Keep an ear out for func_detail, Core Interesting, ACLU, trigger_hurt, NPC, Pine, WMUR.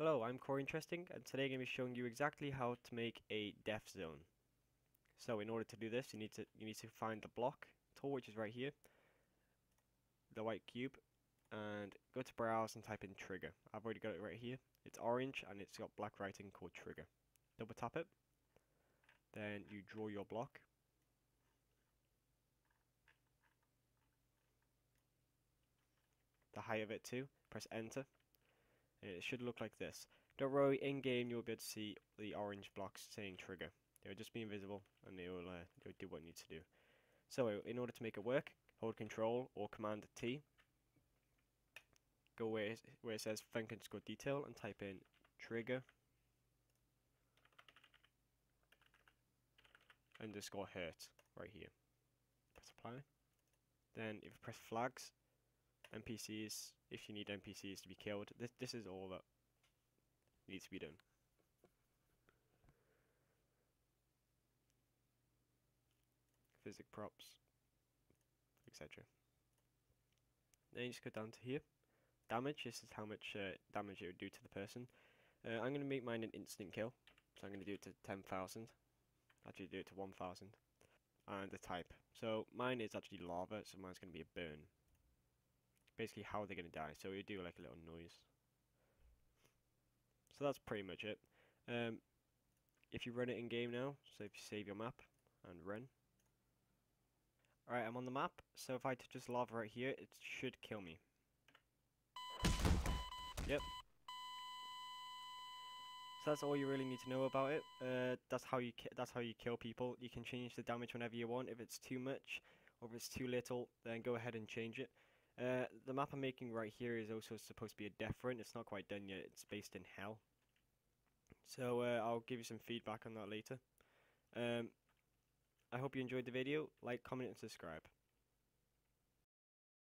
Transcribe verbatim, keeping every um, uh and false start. Hello, I'm Core Interesting, and today I'm going to be showing you exactly how to make a death zone. So in order to do this, you need to you need to find the block tool, which is right here, the white cube, and go to browse and type in trigger. I've already got it right here. It's orange and it's got black writing called trigger. Double tap it, then you draw your block. The height of it too. Press enter. And it should look like this. Don't worry, in game you'll be able to see the orange blocks saying trigger. They'll just be invisible and they will uh, they'll do what you need to do. So in order to make it work, hold control or command T, go where, where it says func_detail and type in trigger underscore hurt right here. Press apply. Then if you press flags, N P Cs, if you need N P Cs to be killed, this, this is all that needs to be done. Physic props, et cetera. Then you just go down to here. Damage, this is how much uh, damage it would do to the person. Uh, I'm going to make mine an instant kill, so I'm going to do it to ten thousand. Actually do it to one thousand. And the type. So mine is actually lava, so mine's going to be a burn. Basically how they're going to die, so you do like a little noise. So that's pretty much it. Um, if you run it in game now, so if you save your map and run. Alright, I'm on the map, so if I touch this lava right here, it should kill me. Yep. So that's all you really need to know about it. Uh, that's how you ki that's how you kill people. You can change the damage whenever you want. If it's too much or if it's too little, then go ahead and change it. Uh, the map I'm making right here is also supposed to be a death run. It's not quite done yet. It's based in hell. So uh, I'll give you some feedback on that later. Um, I hope you enjoyed the video. Like, comment, and subscribe.